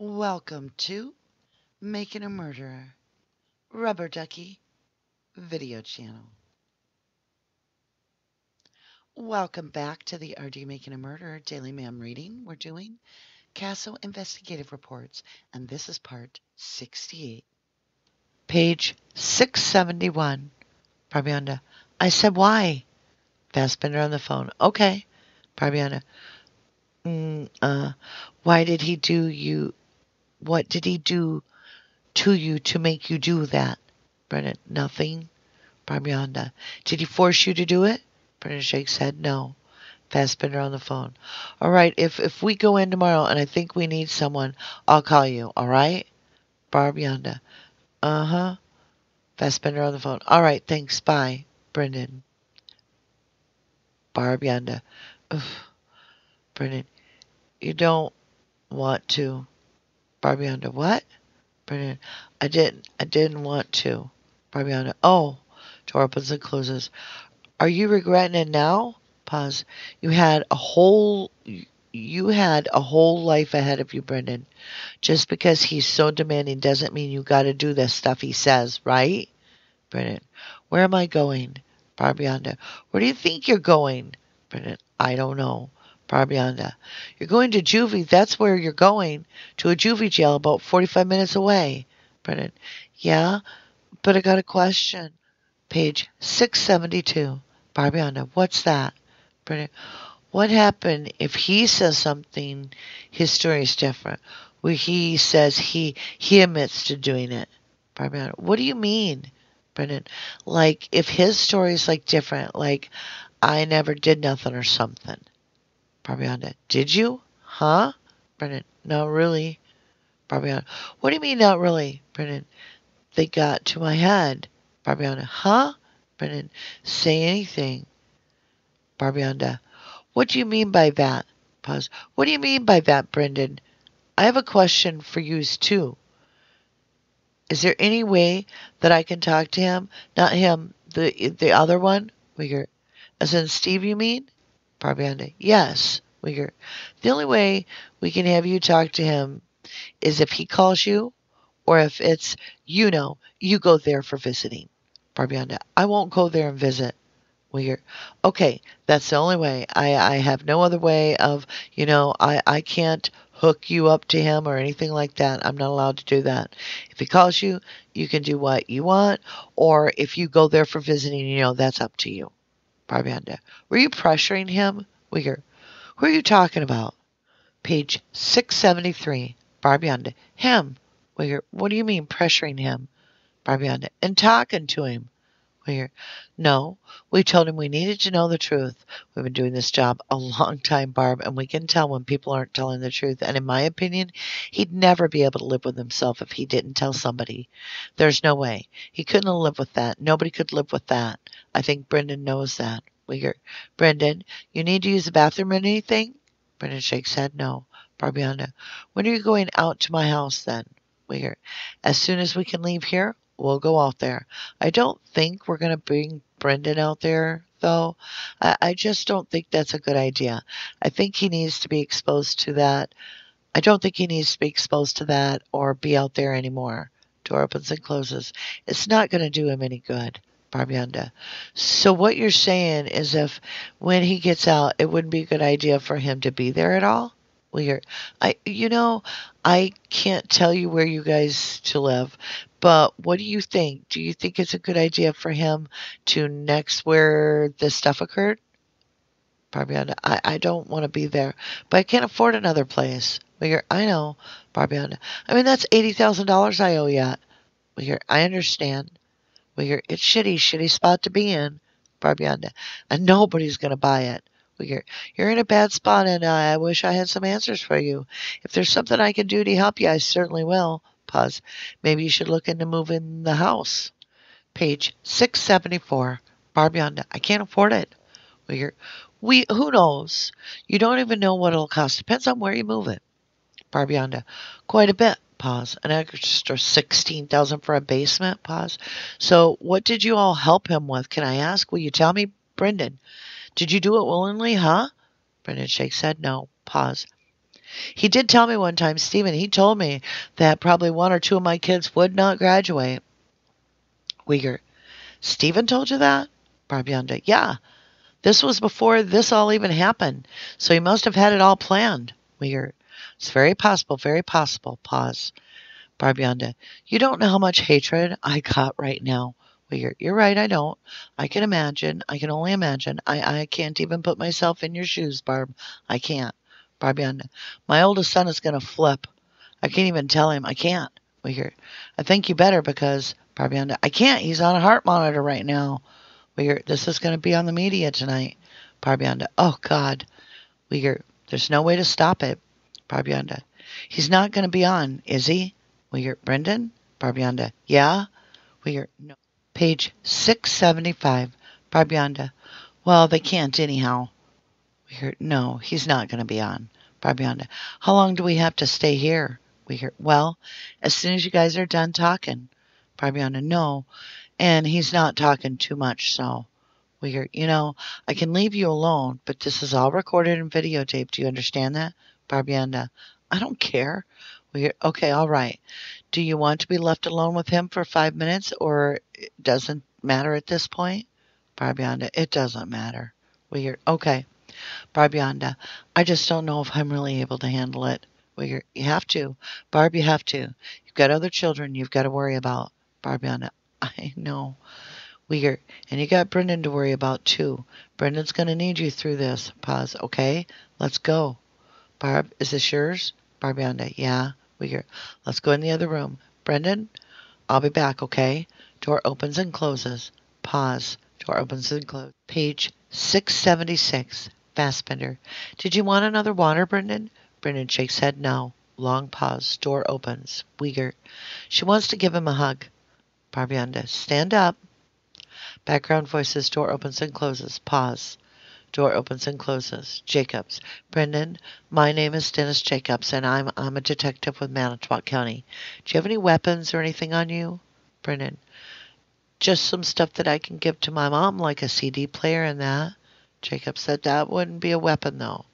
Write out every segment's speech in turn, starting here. Welcome to Making a Murderer, Rubber Ducky Video Channel. Welcome back to the RD Making a Murderer Daily Ma'am reading. We're doing CASO Investigative Reports, and this is part 68. Page 671. Barb Janda, I said why? Fassbender on the phone. Okay. Barb Janda, why did he do you? What did he do to you to make you do that? Brendan, nothing. Barb Janda, did he force you to do it? Brendan shakes head, no. Fassbender on the phone. All right, if we go in tomorrow and I think we need someone, I'll call you, all right? Barb Janda, uh-huh. Fassbender on the phone. All right, thanks, bye. Brendan. Barb Janda, Brendan, you don't want to. Barb Janda, what? Brendan, I didn't want to. Barb Janda, oh. Door opens and closes. Are you regretting it now? Pause. You had a whole life ahead of you, Brendan. Just because he's so demanding doesn't mean you got to do the stuff he says, right? Brendan, where am I going? Barb Janda, where do you think you're going? Brendan, I don't know. Barb Janda, you're going to juvie. That's where you're going, to a juvie jail about 45 minutes away. Brendan, yeah, but I got a question. Page 672. Barb Janda, what's that? Brendan, what happened if he says something, his story is different, where he says he admits to doing it? Barb Janda, what do you mean? Brendan, like if his story is like different, like I never did nothing or something. Barb Janda, did you? Huh? Brendan, not really. Barb Janda, what do you mean not really? Brendan, they got to my head. Barb Janda, huh? Brendan, say anything. Barb Janda, what do you mean by that? Pause. What do you mean by that, Brendan? I have a question for you too. Is there any way that I can talk to him? Not him, the other one? Wiegert, as in Steve, you mean? Barb Janda, yes. Wiegert, the only way we can have you talk to him is if he calls you, or if it's, you know, you go there for visiting. Barb Janda, I won't go there and visit. Wiegert, okay, that's the only way. I have no other way of, you know, I can't hook you up to him or anything like that. I'm not allowed to do that. If he calls you, you can do what you want. Or if you go there for visiting, you know, that's up to you. Barb Janda, were you pressuring him? Wiegert, who are you talking about? Page 673. Barb Janda, him. Wiegert, what do you mean pressuring him? Barb Janda, and talking to him. No, we told him we needed to know the truth. We've been doing this job a long time, Barb, and we can tell when people aren't telling the truth. And in my opinion, he'd never be able to live with himself if he didn't tell somebody. There's no way. He couldn't live with that. Nobody could live with that. I think Brendan knows that. Wiegert, Brendan, you need to use the bathroom or anything? Brendan shakes head, no. Barb Janda, when are you going out to my house then? Wiegert, as soon as we can leave here, we'll go out there. I don't think we're going to bring Brendan out there, though. I just don't think that's a good idea. I think he needs to be exposed to that. I don't think he needs to be exposed to that or be out there anymore. Door opens and closes. It's not going to do him any good. Barb Janda, so what you're saying is if when he gets out, it wouldn't be a good idea for him to be there at all? Weird. You know, I can't tell you where you guys to live, but what do you think? Do you think it's a good idea for him to next where this stuff occurred? Barb Janda, I don't want to be there, but I can't afford another place. Weird. I know, Barb Janda. I mean, that's $80,000 I owe yet. Weird. I understand. Weird. It's shitty spot to be in. Barb Janda, and nobody's going to buy it. You're in a bad spot, and I wish I had some answers for you. If there's something I can do to help you, I certainly will. Pause. Maybe you should look into moving the house. Page 674. Barb Janda, I can't afford it. Who knows? You don't even know what it'll cost. Depends on where you move it. Barb Janda, quite a bit. Pause. An extra $16,000 for a basement. Pause. So what did you all help him with? Can I ask? Will you tell me, Brendan? Did you do it willingly, huh? Brendan shakes head, no. Pause. He did tell me one time, Steven, he told me that probably one or two of my kids would not graduate. Wiegert, Steven told you that? Barb Janda, yeah. This was before this all even happened, so he must have had it all planned. Wiegert, it's very possible, very possible. Pause. Barb Janda, you don't know how much hatred I got right now. Wiegert, you're right, I don't. I can imagine. I can only imagine. I can't even put myself in your shoes, Barb. I can't. Barb Janda, my oldest son is going to flip. I can't even tell him. I can't. Wiegert, I think you better because... Barb Janda, I can't. He's on a heart monitor right now. Wiegert, this is going to be on the media tonight. Barb Janda, oh, God. Wiegert, there's no way to stop it. Barb Janda, he's not going to be on, is he? Wiegert, Brendan? Barb Janda, yeah? Wiegert, no. Page 675. Barb Janda, well, they can't anyhow. Wiegert, no, he's not going to be on. Barb Janda, how long do we have to stay here? Wiegert, well, as soon as you guys are done talking. Barb Janda, no, and he's not talking too much, so. Wiegert, you know, I can leave you alone, but this is all recorded and videotaped. Do you understand that? Barb Janda, I don't care. Wiegert, okay, all right. Do you want to be left alone with him for 5 minutes, or it doesn't matter at this point? Barb Janda, it doesn't matter. Wiegert, okay. Barb Janda, I just don't know if I'm really able to handle it. Wiegert, you have to. Barb, you have to. You've got other children you've got to worry about. Barb Janda, I know. Wiegert, and you got Brendan to worry about too. Brendan's going to need you through this. Pause. Okay, let's go. Barb, is this yours? Barb Janda, yeah. Wiegert, let's go in the other room. Brendan, I'll be back, okay? Door opens and closes. Pause. Door opens and closes. Page 676. Fassbender, did you want another water, Brendan? Brendan shakes head no. Long pause. Door opens. Wiegert, she wants to give him a hug. Barb Janda, stand up. Background voices. Door opens and closes. Pause. Door opens and closes. Jacobs, Brendan, my name is Dennis Jacobs, and I'm a detective with Manitowoc County. Do you have any weapons or anything on you? Brendan, just some stuff that I can give to my mom, like a CD player and that. Jacobs said that wouldn't be a weapon, though.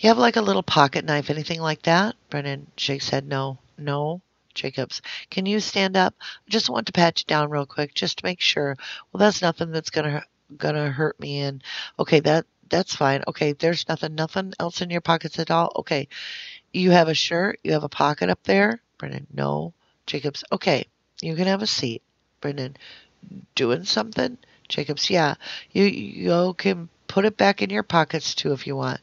You have like a little pocket knife, anything like that? Brendan shakes head no. No. Jacobs, can you stand up? I just want to pat you down real quick, just to make sure. Well, that's nothing that's gonna hurt me. And okay, that's fine. Okay, there's nothing else in your pockets at all. Okay, you have a shirt, you have a pocket up there. Brendan, no. Jacobs, okay, you can have a seat. Brendan, doing something? Jacobs, yeah, you can put it back in your pockets too if you want.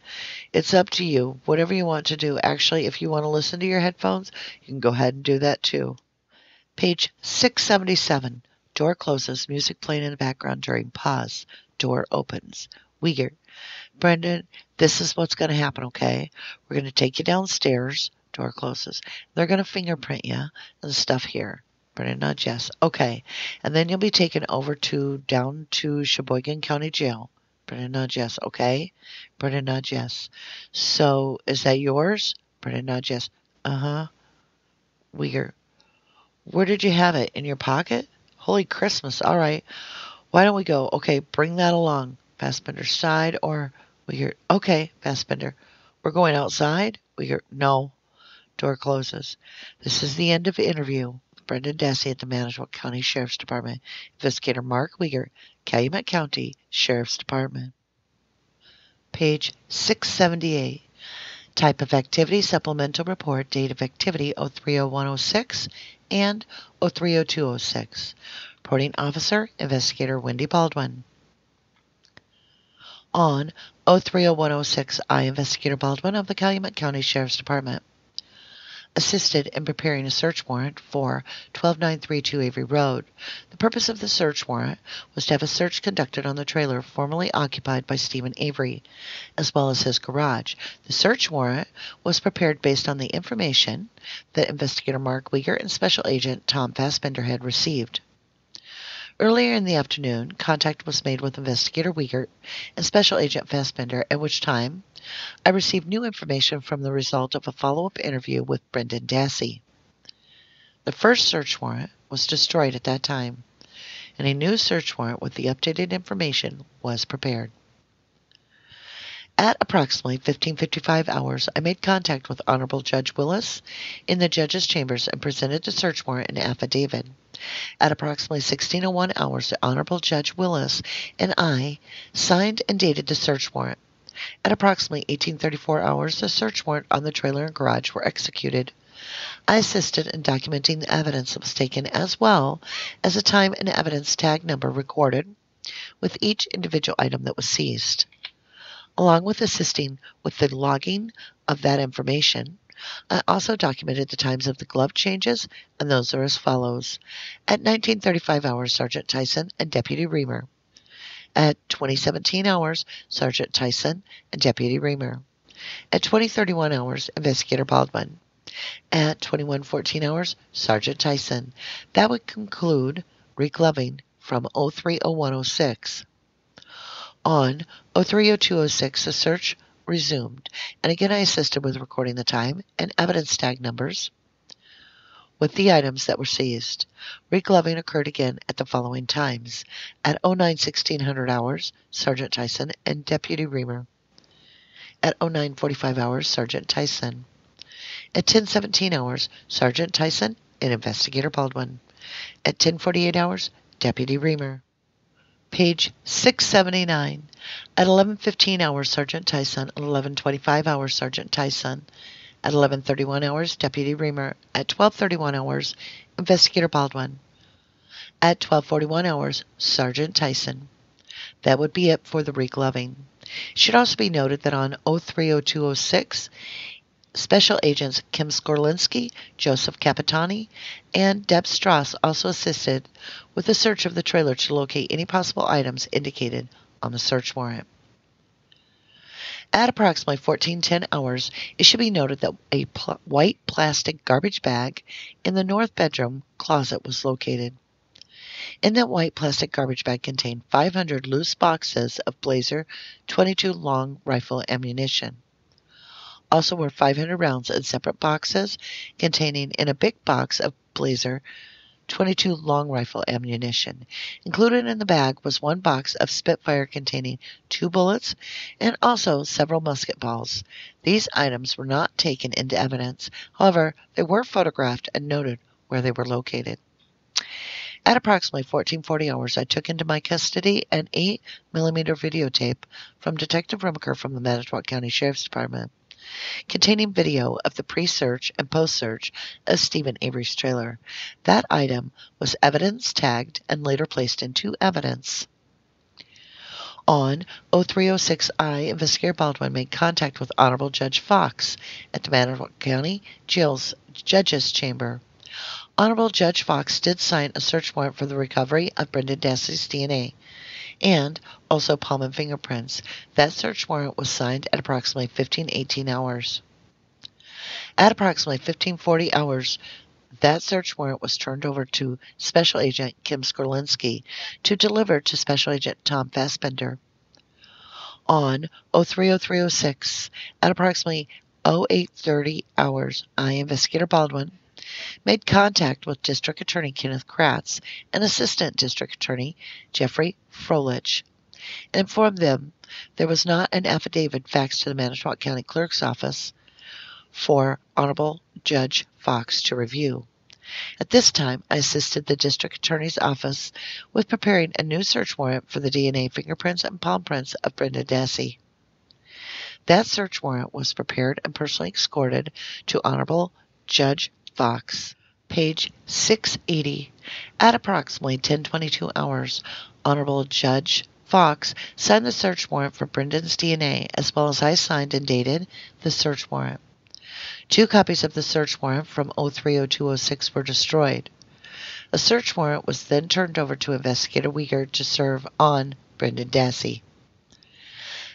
It's up to you, whatever you want to do. Actually, if you want to listen to your headphones, you can go ahead and do that too. Page 677. Door closes, music playing in the background during pause. Door opens. Wiegert, Brendan, this is what's going to happen, okay? We're going to take you downstairs. Door closes. They're going to fingerprint you and stuff here. Brendan nods yes. Okay, and then you'll be taken over to down to Sheboygan County Jail. Brendan nods yes. Okay. Brendan nods yes. So, is that yours? Brendan nods yes. Uh-huh. Wiegert, where did you have it? In your pocket? Holy Christmas. All right. Why don't we go? Okay, bring that along. Fassbender's side or Wiegert. Okay, Fassbender. We're going outside? Wiegert, no. Door closes. This is the end of interview. Brendan Dassey at the Manitowoc County Sheriff's Department. Investigator Mark Wiegert, Calumet County Sheriff's Department. Page 678. Type of activity, supplemental report, date of activity 030106 and 030206. Reporting officer, investigator Wendy Baldwin. On 030106, I, investigator Baldwin of the Calumet County Sheriff's Department, assisted in preparing a search warrant for 12932 Avery Road. The purpose of the search warrant was to have a search conducted on the trailer formerly occupied by Steven Avery, as well as his garage. The search warrant was prepared based on the information that investigator Mark Wiegert and Special Agent Tom Fassbender had received. Earlier in the afternoon, contact was made with investigator Wiegert and Special Agent Fassbender, at which time I received new information from the result of a follow-up interview with Brendan Dassey. The first search warrant was destroyed at that time, and a new search warrant with the updated information was prepared. At approximately 15:55 hours, I made contact with Honorable Judge Willis in the judge's chambers and presented the search warrant and affidavit. At approximately 16:01 hours, the Honorable Judge Willis and I signed and dated the search warrant. At approximately 18:34 hours, the search warrant on the trailer and garage were executed. I assisted in documenting the evidence that was taken, as well as the time and evidence tag number recorded with each individual item that was seized. Along with assisting with the logging of that information, I also documented the times of the glove changes, and those are as follows. At 19:35 hours, Sergeant Tyson and Deputy Reamer. At 20:17 hours, Sergeant Tyson and Deputy Reamer. At 20:31 hours, Investigator Baldwin. At 21:14 hours, Sergeant Tyson. That would conclude regloving from 030106. On 030206, the search resumed, and again I assisted with recording the time and evidence tag numbers with the items that were seized. Regloving occurred again at the following times. At 09:1600 hours, Sergeant Tyson and Deputy Reamer. At 09:45 hours, Sergeant Tyson. At 10:17 hours, Sergeant Tyson and Investigator Baldwin. At 10:48 hours, Deputy Reamer. Page 679. At 11:15 hours, Sergeant Tyson. At 11:25 hours, Sergeant Tyson. At 11:31 hours, Deputy Reamer. At 12:31 hours, Investigator Baldwin. At 12:41 hours, Sergeant Tyson. That would be it for the regloving. It should also be noted that on 030206, Special Agents Kim Skorlinski, Joseph Capitani, and Deb Strauss also assisted with the search of the trailer to locate any possible items indicated on the search warrant. At approximately 14:10 hours, it should be noted that a white plastic garbage bag in the north bedroom closet was located. In that white plastic garbage bag contained 500 loose boxes of Blazer 22 long rifle ammunition. Also were 500 rounds in separate boxes containing in a big box of Blazer 22 long rifle ammunition. Included in the bag was one box of Spitfire containing 2 bullets and also several musket balls. These items were not taken into evidence. However, they were photographed and noted where they were located. At approximately 14:40 hours, I took into my custody an 8mm videotape from Detective Rummaker from the Manitowoc County Sheriff's Department, containing video of the pre-search and post-search of Steven Avery's trailer. That item was evidence tagged and later placed into evidence. On 0306, Investigator Baldwin made contact with Honorable Judge Fox at the Manitowoc County Jail's Judge's Chamber. Honorable Judge Fox did sign a search warrant for the recovery of Brendan Dassey's DNA and also palm and fingerprints. That search warrant was signed at approximately 15:18 hours. At approximately 15:40 hours, that search warrant was turned over to Special Agent Kim Skorlinski to deliver to Special Agent Tom Fassbender. On 030306, at approximately 08:30 hours, Investigator Baldwin made contact with District Attorney Kenneth Kratz and Assistant District Attorney Jeffrey Frolich and informed them there was not an affidavit faxed to the Manitowoc County Clerk's Office for Honorable Judge Fox to review. At this time, I assisted the District Attorney's Office with preparing a new search warrant for the DNA fingerprints and palm prints of Brendan Dassey. That search warrant was prepared and personally escorted to Honorable Judge Fox. Page 680. At approximately 10:22 hours, Honorable Judge Fox signed the search warrant for Brendan's DNA, as well as I signed and dated the search warrant. 2 copies of the search warrant from 030206 were destroyed. A search warrant was then turned over to Investigator Wiegert to serve on Brendan Dassey.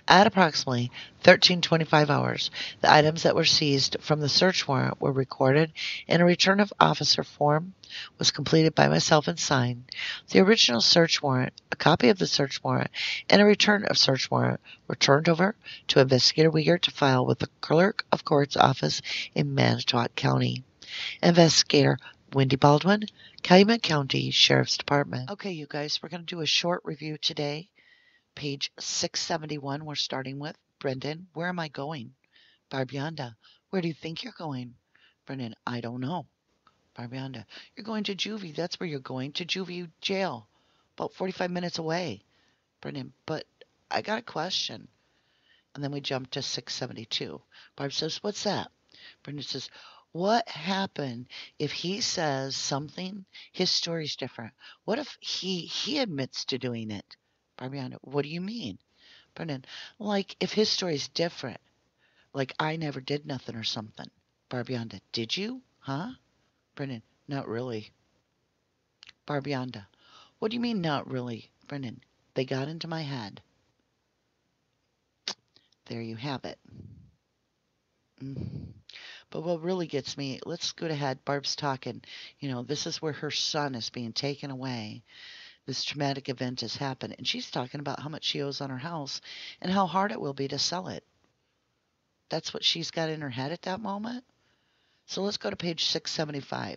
At approximately 13:25 hours, the items that were seized from the search warrant were recorded, and a return of officer form was completed by myself and signed. The original search warrant, a copy of the search warrant, and a return of search warrant were turned over to Investigator Wiegert to file with the Clerk of Court's Office in Manitowoc County. Investigator Wendy Baldwin, Calumet County Sheriff's Department. Okay, you guys, we're going to do a short review today. Page 671 we're starting with. Brendan, where am I going? Barb Janda, where do you think you're going? Brendan, I don't know. Barb Janda, you're going to juvie. That's where you're going, to juvie jail, about 45 minutes away. Brendan, but I got a question. And then we jump to 672. Barb says, what's that? Brendan says, what happened if he says something, his story's different? What if he admits to doing it? Barb Janda, what do you mean? Brendan, like if his story's different, like I never did nothing or something. Barb Janda, did you? Huh? Brendan, not really. Barb Janda, what do you mean not really? Brendan, they got into my head. There you have it. But what really gets me, let's scoot ahead. Barb's talking, you know, this is where her son is being taken away. This traumatic event has happened. And she's talking about how much she owes on her house and how hard it will be to sell it. That's what she's got in her head at that moment. So let's go to page 675.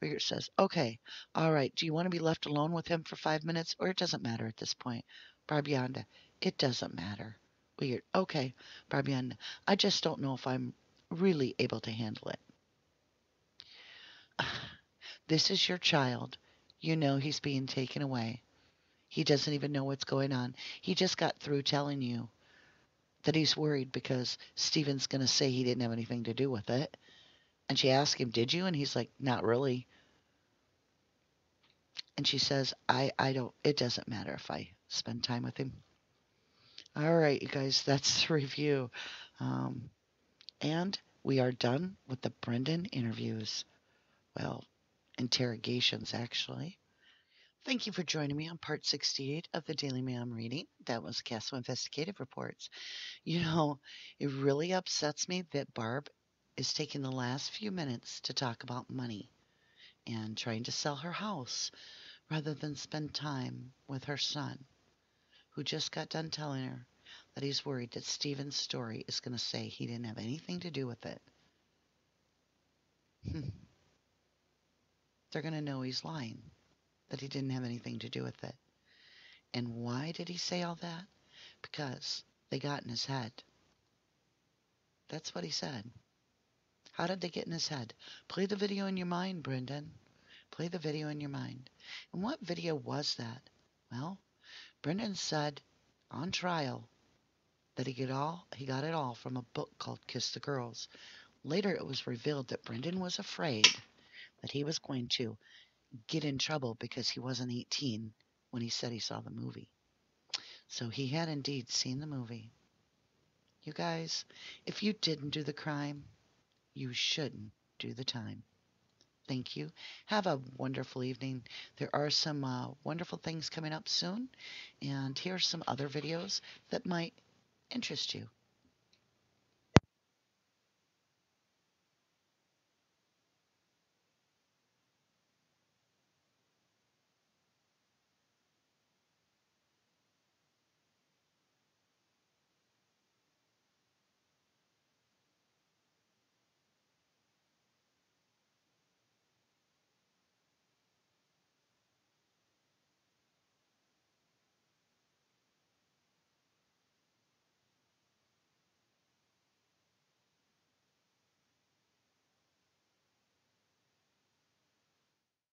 Wiegert says, okay, all right, do you want to be left alone with him for 5 minutes? Or it doesn't matter at this point. Barb Janda, it doesn't matter. Wiegert, okay, Barb Janda, I just don't know if I'm really able to handle it. This is your child. You know he's being taken away. He doesn't even know what's going on. He just got through telling you that he's worried because Steven's going to say he didn't have anything to do with it. And she asked him, did you? And he's like, not really. And she says, it doesn't matter if I spend time with him. All right, you guys, that's the review. And we are done with the Brendan interviews. Well, interrogations, actually. Thank you for joining me on part 68 of the Daily Mail I'm reading. That was CASO Investigative Reports. You know, it really upsets me that Barb is taking the last few minutes to talk about money and trying to sell her house rather than spend time with her son, who just got done telling her that he's worried that Steven's story is going to say he didn't have anything to do with it. They're going to know he's lying, that he didn't have anything to do with it. And why did he say all that? Because they got in his head. That's what he said. How did they get in his head? Play the video in your mind, Brendan. Play the video in your mind. And what video was that? Well, Brendan said on trial that he got it all from a book called Kiss the Girls. Later it was revealed that Brendan was afraid that he was going to get in trouble because he wasn't 18 when he said he saw the movie. So he had indeed seen the movie. You guys, if you didn't do the crime, you shouldn't do the time. Thank you. Have a wonderful evening. There are some wonderful things coming up soon, and here are some other videos that might interest you.